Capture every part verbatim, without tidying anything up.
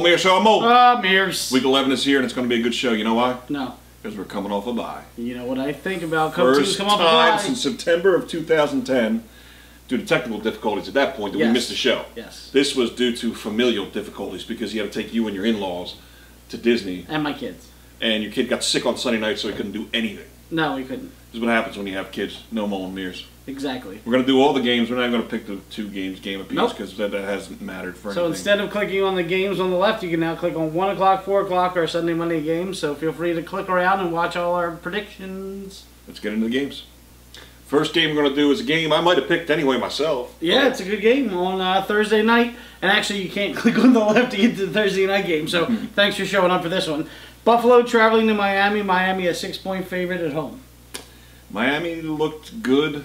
Mole, Meares, Show, Mole. Uh, Meares. Week eleven is here, and it's going to be a good show. You know why? No. Because we're coming off a bye. You know what I think about come First to come off a bye? First time since September of two thousand ten, due to technical difficulties at that point, that yes. we missed the show. Yes. This was due to familial difficulties because you had to take you and your in-laws to Disney. And my kids. And your kid got sick on Sunday night, so he couldn't do anything. No, he couldn't. This is what happens when you have kids. No Mole and Meares. Exactly. We're going to do all the games. We're not even going to pick the two games game appeals because nope. that, that hasn't mattered for so anything. So instead of clicking on the games on the left, you can now click on one o'clock, four o'clock, or Sunday, Monday games. So feel free to click around and watch all our predictions. Let's get into the games. First game we're going to do is a game I might have picked anyway myself. Yeah, it's a good game on uh, Thursday night. And actually, you can't click on the left to get to the Thursday night game. So thanks for showing up for this one. Buffalo traveling to Miami. Miami a six-point favorite at home. Miami looked good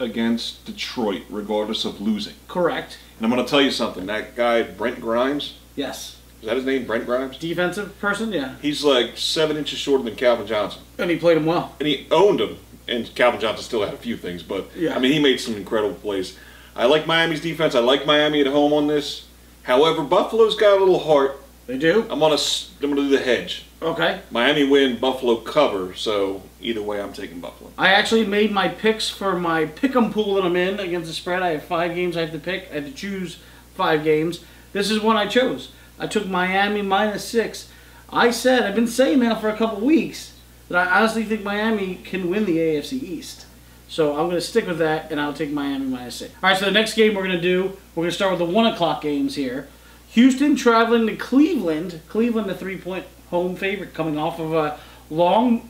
against Detroit, regardless of losing. Correct. And I'm going to tell you something. That guy, Brent Grimes. Yes. Is that his name, Brent Grimes? Defensive person, yeah. He's like seven inches shorter than Calvin Johnson. And he played him well. And he owned him. And Calvin Johnson still had a few things. But, yeah. I mean, he made some incredible plays. I like Miami's defense. I like Miami at home on this. However, Buffalo's got a little heart. They do? I'm going to I'm gonna do the hedge. Okay. Miami win, Buffalo cover, so either way I'm taking Buffalo. I actually made my picks for my pick'em pool that I'm in against the spread. I have five games I have to pick. I have to choose five games. This is one I chose. I took Miami minus six. I said, I've been saying now for a couple weeks, that I honestly think Miami can win the A F C East. So I'm going to stick with that, and I'll take Miami minus six. All right, so the next game we're going to do, we're going to start with the one o'clock games here. Houston traveling to Cleveland. Cleveland, the three-point home favorite, coming off of a long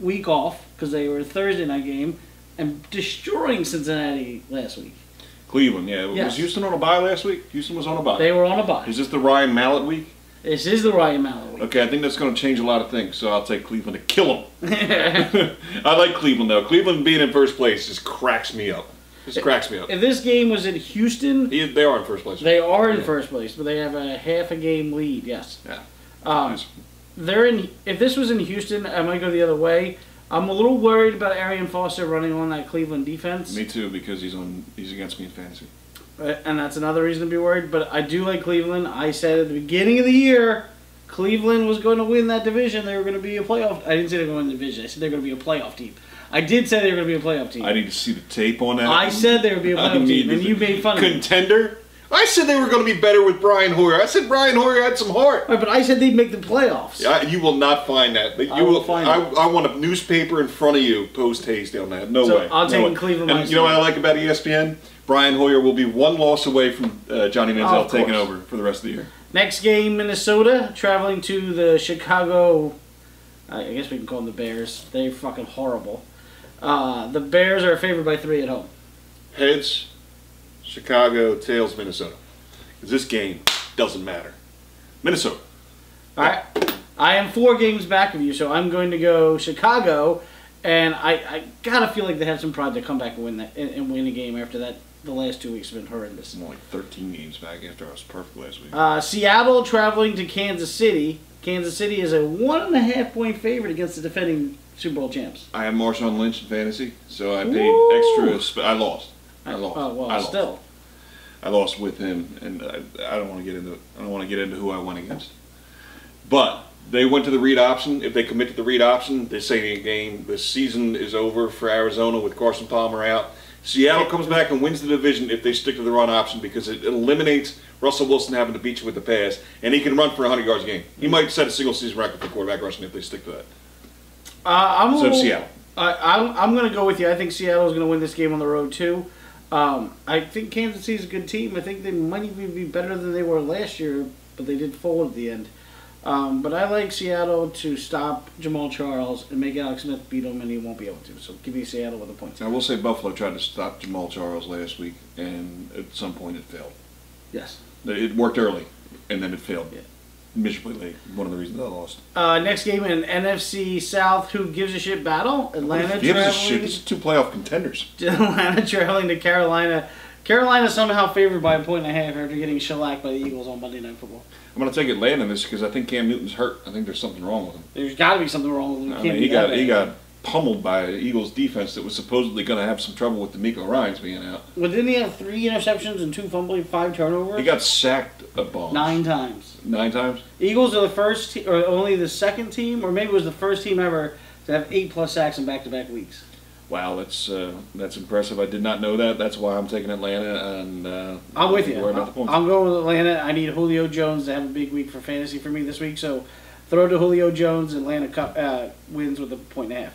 week off because they were a Thursday night game and destroying Cincinnati last week. Cleveland, yeah. Yes. Was Houston on a bye last week? Houston was on a bye. They were on a bye. Is this the Ryan Mallett week? This is the Ryan Mallett week. Okay, I think that's going to change a lot of things, so I'll take Cleveland to kill them. I like Cleveland, though. Cleveland being in first place just cracks me up. This cracks me up. If this game was in Houston... He, they are in first place. They are in yeah. first place, but they have a half a game lead, yes. Yeah. Um, nice. They're in. If this was in Houston, I might go the other way. I'm a little worried about Arian Foster running on that Cleveland defense. Me too, because he's on. He's against me in fantasy. And that's another reason to be worried, but I do like Cleveland. I said at the beginning of the year, Cleveland was going to win that division. They were going to be a playoff. I didn't say they were going to win the division. I said they were going to be a playoff team. I did say they were going to be a playoff team. I need to see the tape on that. I said they would be a playoff team, and you made fun of me. Contender? I said they were going to be better with Brian Hoyer. I said Brian Hoyer had some heart. Right, but I said they'd make the playoffs. Yeah, you will not find that. You I will, will find I, I want a newspaper in front of you post-haste on that. No so way. I'll take no Cleveland. And you know what I like about E S P N? Brian Hoyer will be one loss away from uh, Johnny Manziel oh, taking over for the rest of the year. Next game, Minnesota, traveling to the Chicago, I guess we can call them the Bears. They're fucking horrible. Uh, the Bears are favored by three at home. Heads. Chicago, tails, Minnesota. Because this game doesn't matter. Minnesota. All right. I am four games back of you, so I'm going to go Chicago, and I, I gotta feel like they have some pride to come back and win that and, and win a game after that. The last two weeks have been horrendous. I'm like thirteen games back after I was perfect last week. Uh, Seattle traveling to Kansas City. Kansas City is a one and a half point favorite against the defending Super Bowl champs. I have Marshawn Lynch in fantasy, so I paid Ooh. extra. I lost. I lost. Oh, well, I lost. Still. I lost with him, and I, I don't want to get into. I don't want to get into who I went against. But they went to the read option. If they commit to the read option, they say the game, the season is over for Arizona with Carson Palmer out. Seattle comes back and wins the division if they stick to the run option because it eliminates Russell Wilson having to beat you with the pass, and he can run for one hundred yards a game. He might set a single season record for quarterback rushing if they stick to that. Uh, I'm so a little, Seattle. Uh, I'm I'm going to go with you. I think Seattle's going to win this game on the road too. Um, I think Kansas City's a good team. I think they might even be better than they were last year, but they did fold at the end. Um, but I like Seattle to stop Jamaal Charles and make Alex Smith beat him, and he won't be able to. So give me Seattle with the points. I will say Buffalo tried to stop Jamaal Charles last week, and at some point it failed. Yes. It worked early, and then it failed. Yeah. Miserably late. One of the reasons I lost. Uh, next game in N F C South, who gives a shit battle? Atlanta gives traveling. A shit? These are two playoff contenders. Atlanta traveling to Carolina. Carolina somehow favored by a point and a half after getting shellacked by the Eagles on Monday Night Football. I'm going to take Atlanta in this because I think Cam Newton's hurt. I think there's something wrong with him. There's got to be something wrong with him. He I mean, he got, he got pummeled by an Eagles defense that was supposedly going to have some trouble with DeMeco Ryans being out. Well, didn't he have three interceptions and two fumbling, five turnovers? He got sacked a bunch. Nine times. Nine times? Eagles are the first, te- or only the second team, or maybe it was the first team ever to have eight-plus sacks in back-to-back weeks. Wow, that's uh, that's impressive. I did not know that. That's why I'm taking Atlanta. And uh, I'm with you. I'm, I'm going with Atlanta. I need Julio Jones to have a big week for fantasy for me this week, so throw to Julio Jones. Atlanta cup, uh, wins with a point and a half.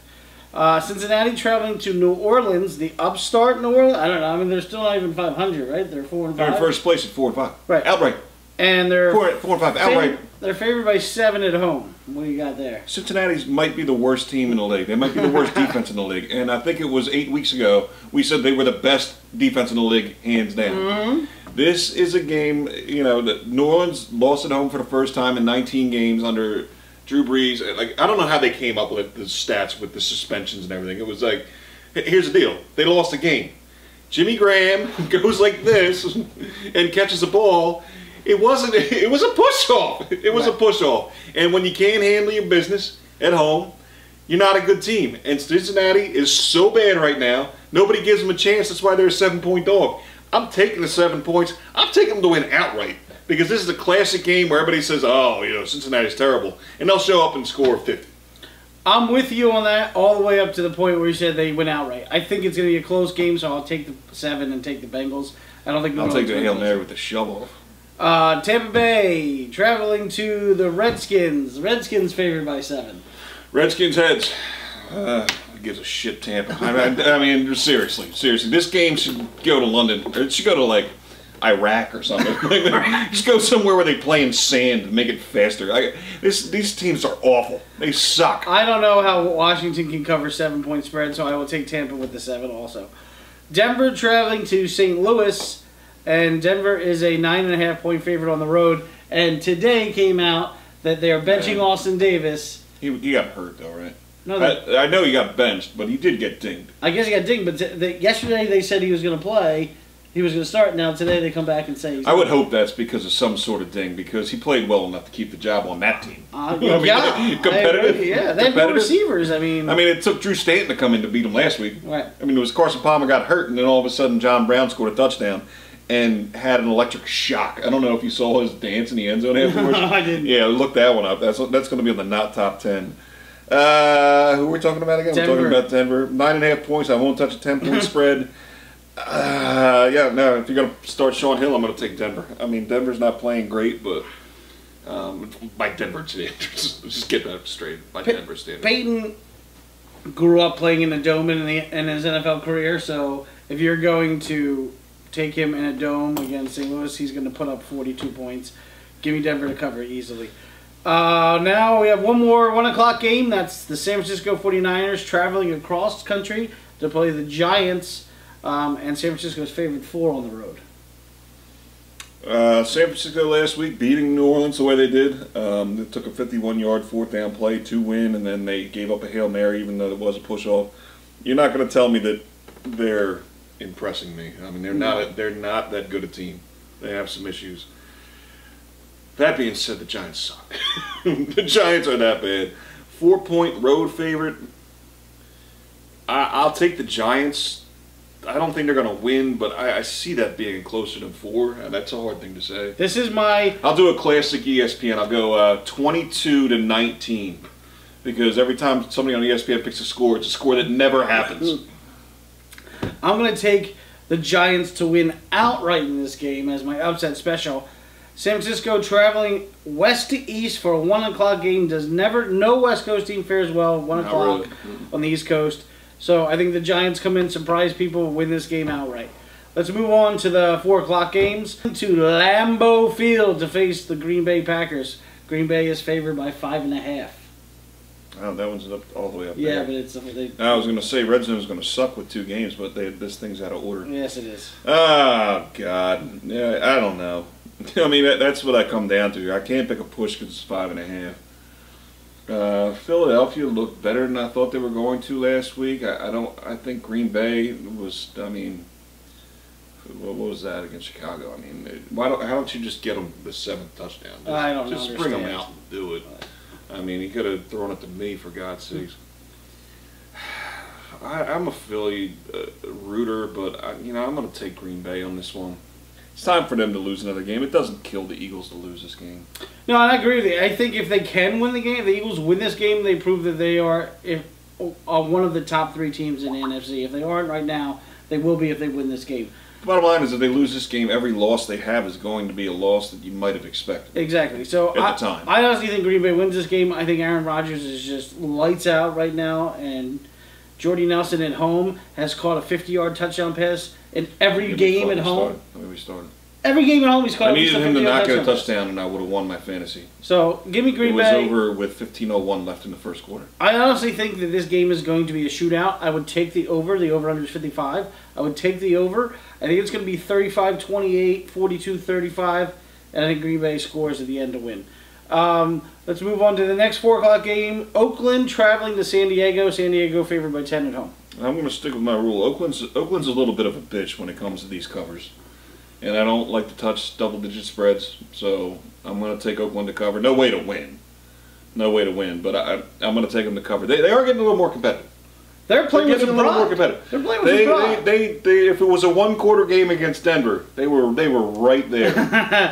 Uh, Cincinnati traveling to New Orleans, the upstart New Orleans. I don't know. I mean, they're still not even five hundred, right? They're four and five. They're in first place at four and five. Right, outright. And they're four, four and five outright. Favorite, they're favored by seven at home. What do you got there? Cincinnati's might be the worst team in the league. They might be the worst defense in the league. And I think it was eight weeks ago we said they were the best defense in the league, hands down. Mm-hmm. This is a game, you know, that New Orleans lost at home for the first time in nineteen games under Drew Brees. Like, I don't know how they came up with the stats with the suspensions and everything. It was like, here's the deal. They lost a game. Jimmy Graham goes like this and catches the ball. It wasn't. It was a push-off. It was right. a push-off. And when you can't handle your business at home, you're not a good team. And Cincinnati is so bad right now, nobody gives them a chance. That's why they're a seven-point dog. I'm taking the seven points. I'm taking them to win outright because this is a classic game where everybody says, oh, you know, Cincinnati's terrible. And they'll show up and score fifty. I'm with you on that all the way up to the point where you said they went outright. I think it's going to be a close game, so I'll take the seven and take the Bengals. I don't think New I'll Orleans take the Hail Mary with the shovel. Uh, Tampa Bay traveling to the Redskins. Redskins favored by seven. Redskins heads. Uh, gives a shit, Tampa. I mean, I mean, seriously, seriously, this game should go to London. It should go to like Iraq or something. Just go somewhere where they play in sand and make it faster. I, this these teams are awful. They suck. I don't know how Washington can cover seven point spread, so I will take Tampa with the seven. Also, Denver traveling to Saint Louis. And Denver is a nine and a half point favorite on the road. And today came out that they are benching Austin Davis. He, he got hurt, though, right? No, they, I, I know he got benched, but he did get dinged. I guess he got dinged, but t- the, yesterday they said he was going to play. He was going to start. Now today they come back and say he's I would play. Hope that's because of some sort of ding, because he played well enough to keep the job on that team. Uh, yeah, I mean, competitive. I yeah, they had no receivers. I mean, I mean, it took Drew Stanton to come in to beat him last week. Right. I mean, it was Carson Palmer got hurt, and then all of a sudden John Brown scored a touchdown and had an electric shock. I don't know if you saw his dance in the end zone afterwards. No, I didn't. Yeah, look that one up. That's that's going to be on the not top ten. Uh, who are we talking about again? Denver. We're talking about Denver. Nine and a half points. I won't touch a ten-point spread. Uh, yeah, no, if you're going to start Sean Hill, I'm going to take Denver. I mean, Denver's not playing great, but um, by Denver standards. Just get that straight. By Pe- Denver standards. Peyton grew up playing in a dome in, the, in his N F L career, so if you're going to take him in a dome against Saint Louis, he's going to put up forty-two points. Give me Denver to cover easily. Uh, now we have one more one o'clock game. That's the San Francisco forty-niners traveling across country to play the Giants. Um, and San Francisco's favored four on the road. Uh, San Francisco last week beating New Orleans the way they did. Um, it took a fifty-one-yard fourth down play to win, and then they gave up a Hail Mary even though it was a push-off. You're not going to tell me that they're impressing me. I mean, they're not a, they're not that good a team. They have some issues. That being said, the Giants suck. The Giants are that bad. Four point road favorite. I, I'll take the Giants. I don't think they're going to win, but I, I see that being closer than four, and that's a hard thing to say. This is my. I'll do a classic E S P N. I'll go uh, twenty-two to nineteen, because every time somebody on E S P N picks a score, it's a score that never happens. I'm going to take the Giants to win outright in this game as my upset special. San Francisco traveling west to east for a one o'clock game. Does never, no West Coast team fares well one o'clock really. On the East Coast. So I think the Giants come in, surprise people, win this game outright. Let's move on to the four o'clock games. To Lambeau Field to face the Green Bay Packers. Green Bay is favored by five and a half. Wow, that one's up all the way up yeah, there. Yeah, but it's up they, I was going to say Red Zone was going to suck with two games, but they, this thing's out of order. Yes, it is. Oh, God. Yeah, I don't know. I mean, that, that's what I come down to. I can't pick a push because it's five and a half. Uh, Philadelphia looked better than I thought they were going to last week. I, I don't. I think Green Bay was. I mean, what was that against Chicago? I mean, why don't? How don't you just get them the seventh touchdown? Just, I don't Just understand. Bring them out and do it. I mean, he could have thrown it to me, for God's sakes. I, I'm a Philly uh, rooter, but I, you know I'm going to take Green Bay on this one. It's time for them to lose another game. It doesn't kill the Eagles to lose this game. No, I agree with you. I think if they can win the game, if the Eagles win this game, they prove that they are if are one of the top three teams in the N F C. If they aren't right now, they will be if they win this game. The bottom line is if they lose this game, every loss they have is going to be a loss that you might have expected. Exactly. So at I, the time. I honestly think Green Bay wins this game. I think Aaron Rodgers is just lights out right now, and Jordy Nelson at home has caught a fifty-yard touchdown pass in every game at home. Let me restart. Every game at home he's caught a touchdown. I needed him to not get a touchdown, and I would have won my fantasy. So give me Green Bay. It was over with fifteen oh one left in the first quarter. I honestly think that this game is going to be a shootout. I would take the over. The over-under is fifty-five. I would take the over. I think it's going to be thirty-five twenty-eight, forty-two thirty-five, and I think Green Bay scores at the end to win. Um, let's move on to the next four o'clock game. Oakland traveling to San Diego. San Diego favored by ten at home. I'm going to stick with my rule. Oakland's, Oakland's a little bit of a bitch when it comes to these covers. And I don't like to touch double-digit spreads, so I'm going to take Oakland to cover. No way to win. No way to win, but I, I'm going to take them to cover. They, they are getting a little more competitive. They're playing They're with a little more competitive. They're playing with they, the they, they, they, If it was a one-quarter game against Denver, they were they were right there.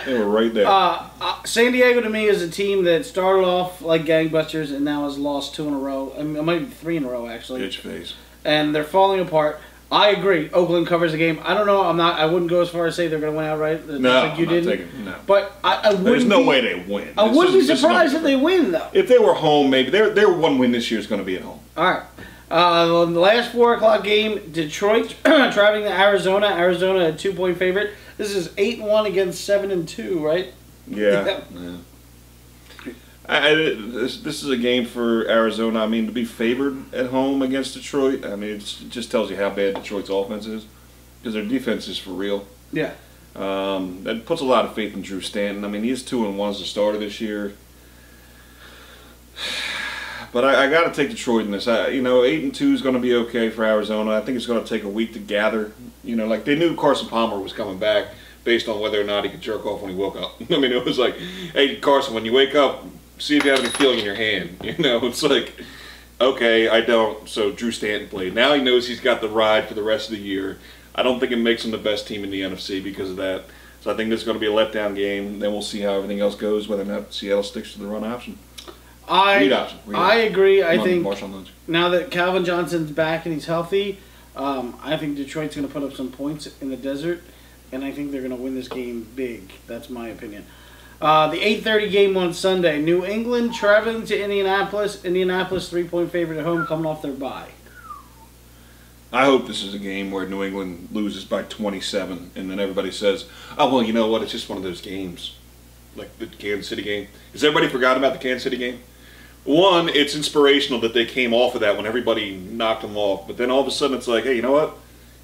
They were right there. Uh, uh, San Diego to me is a team that started off like gangbusters and now has lost two in a row. I mean, it might be three in a row actually. Bitch face. And they're falling apart. I agree. Oakland covers the game. I don't know. I'm not. I wouldn't go as far as say they're going to win outright. No, like you I'm not didn't. Taking, no. But I, I wouldn't. There's no be, way they win. I wouldn't be surprised no if they win though. If they were home, maybe their their one win this year is going to be at home. All right. Uh, the last four o'clock game, Detroit traveling to Arizona. Arizona a two-point favorite. This is eight and one against seven and two, right? Yeah. yeah. I, I, this, this is a game for Arizona. I mean, to be favored at home against Detroit, I mean, it's, it just tells you how bad Detroit's offense is because their defense is for real. Yeah. Um, that puts a lot of faith in Drew Stanton. I mean, he's two and one as a starter this year. But I, I got to take Detroit in this. I, you know, eight and two is going to be okay for Arizona. I think it's going to take a week to gather. You know, like they knew Carson Palmer was coming back based on whether or not he could jerk off when he woke up. I mean, it was like, hey Carson, when you wake up, see if you have any feeling in your hand. You know, it's like, okay, I don't. So Drew Stanton played. Now he knows he's got the ride for the rest of the year. I don't think it makes him the best team in the N F C because of that. So I think this is going to be a letdown game. Then we'll see how everything else goes. Whether or not Seattle sticks to the run option. I Read option. Read I option. agree. Come I think Marshawn Lynch. Now that Calvin Johnson's back and he's healthy, um, I think Detroit's going to put up some points in the desert, and I think they're going to win this game big. That's my opinion. Uh, the eight thirty game on Sunday, New England traveling to Indianapolis. Indianapolis three-point favorite at home, coming off their bye. I hope this is a game where New England loses by twenty-seven, and then everybody says, "Oh well, you know what? It's just one of those games." Like the Kansas City game. Has everybody forgotten about the Kansas City game? One, it's inspirational that they came off of that when everybody knocked them off. But then all of a sudden it's like, hey, you know what? At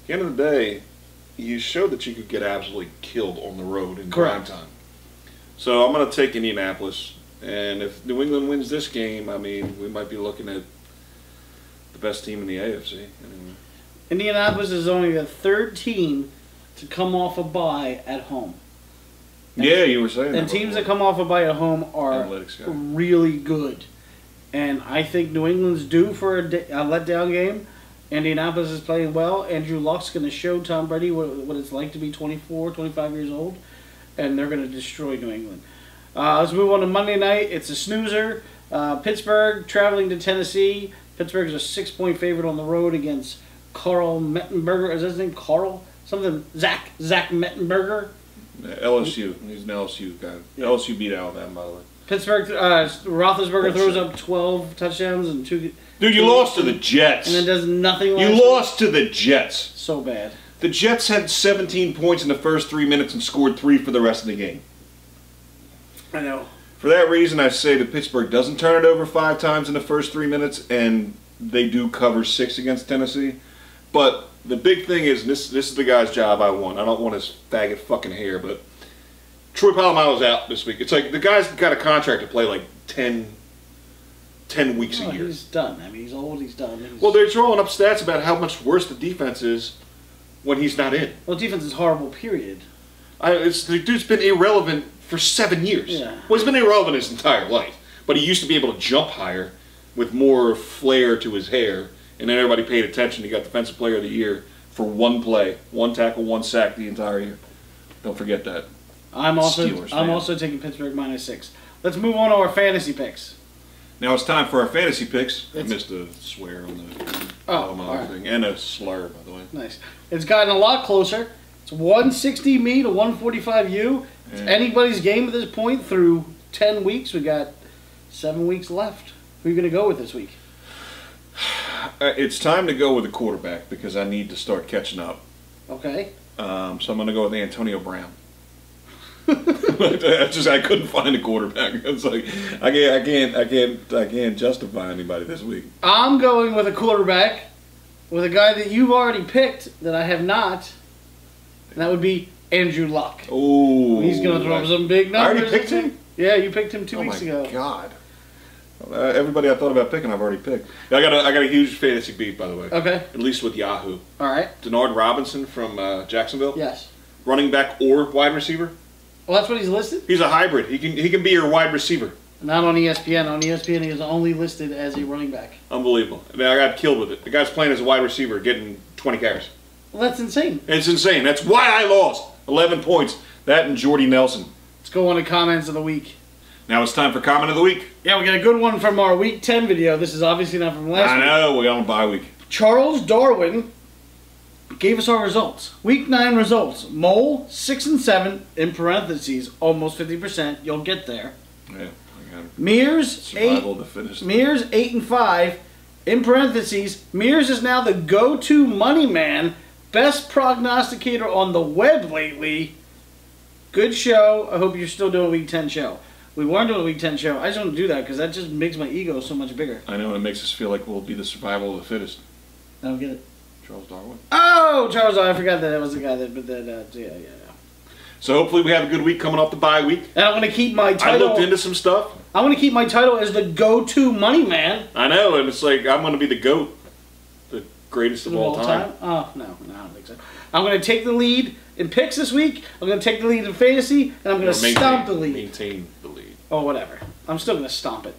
the end of the day, you showed that you could get absolutely killed on the road in prime time. So I'm going to take Indianapolis. And if New England wins this game, I mean, we might be looking at the best team in the A F C. Anyway. Indianapolis is only the third team to come off a bye at home. And yeah, you were saying that. And teams that come off a bye at home are really good. And I think New England's due for a, a letdown game. Indianapolis is playing well. Andrew Luck's going to show Tom Brady what, what it's like to be twenty-four, twenty-five years old. And they're going to destroy New England. Uh, let's move on to Monday night. It's a snoozer. Uh, Pittsburgh traveling to Tennessee. Pittsburgh's a six-point favorite on the road against Carl Mettenberger. Is that his name? Carl? Something. Zach. Zach Mettenberger. L S U. He's an L S U guy. Yeah. L S U beat Alabama, by the way. Pittsburgh, uh, Roethlisberger throws up twelve touchdowns and two... Dude, you two, lost to the Jets. And it does nothing like You lost to the Jets. So bad. The Jets had seventeen points in the first three minutes and scored three for the rest of the game. I know. For that reason, I say that Pittsburgh doesn't turn it over five times in the first three minutes, and they do cover six against Tennessee. But... the big thing is, this this is the guy's job I want. I don't want his faggot fucking hair, but Troy Polamalu's out this week. It's like the guy's got a contract to play like ten, ten weeks oh, a year. He's done. I mean, he's old, he's done. He's... Well, they're drawing up stats about how much worse the defense is when he's not in. Well, defense is horrible, period. I, it's, the dude's been irrelevant for seven years. Yeah. Well, he's been irrelevant his entire life, but he used to be able to jump higher with more flair to his hair. and then everybody paid attention. He got Defensive Player of the Year for one play, one tackle, one sack the entire year. Don't forget that. I'm also Steelers, I'm man. also taking Pittsburgh minus six. Let's move on to our fantasy picks. Now it's time for our fantasy picks. It's, I missed a swear on the oh, right. thing. And a slur, by the way. Nice. It's gotten a lot closer. It's one sixty me to one forty-five you. It's yeah. anybody's game at this point through ten weeks. We got seven weeks left. Who are you going to go with this week? It's time to go with a quarterback because I need to start catching up. Okay. Um, so I'm going to go with Antonio Brown. I just I couldn't find a quarterback. It's like I can't I can't I can't I can't justify anybody this week. I'm going with a quarterback, with a guy that you've already picked that I have not, and that would be Andrew Luck. Oh, he's going to throw up some big numbers. I already picked him. Yeah, you picked him two oh weeks ago. Oh my god! Uh, everybody I thought about picking, I've already picked. I got a I got a huge fantasy beat, by the way. Okay. At least with Yahoo. All right. Denard Robinson from uh, Jacksonville. Yes. Running back or wide receiver. Well, that's what he's listed? He's a hybrid. He can he can be your wide receiver. Not on E S P N. On E S P N, he is only listed as a running back. Unbelievable. I mean, I got killed with it. The guy's playing as a wide receiver, getting twenty carries. Well, that's insane. It's insane. That's why I lost. eleven points. That and Jordy Nelson. Let's go on to comments of the week. Now it's time for comment of the week. Yeah, we got a good one from our week ten video. This is obviously not from last I week. I know. We're on bye week. Charles Darwin gave us our results. Week nine results. Mole, six and seven, in parentheses, almost fifty percent. You'll get there. Yeah, I got Meares, eight and five, in parentheses. Meares is now the go-to money man, best prognosticator on the web lately. Good show. I hope you're still doing a Week ten show. We weren't doing a Week ten show. I just don't do that because that just makes my ego so much bigger. I know, and it makes us feel like we'll be the survival of the fittest. I don't get it. Charles Darwin. Oh, Charles Darwin. I forgot that that was the guy that, but that, uh, yeah, yeah, yeah. So hopefully we have a good week coming off the bye week. And I want to keep my title. I looked into some stuff. I want to keep my title as the go-to money man. I know, and it's like, I'm going to be the GOAT. The greatest of, of all, all time. time. Oh, no, no, I don't think so. I'm going to take the lead in picks this week. I'm going to take the lead in fantasy, and I'm going to stomp the lead. Maintain the lead. Oh, whatever. I'm still going to stomp it.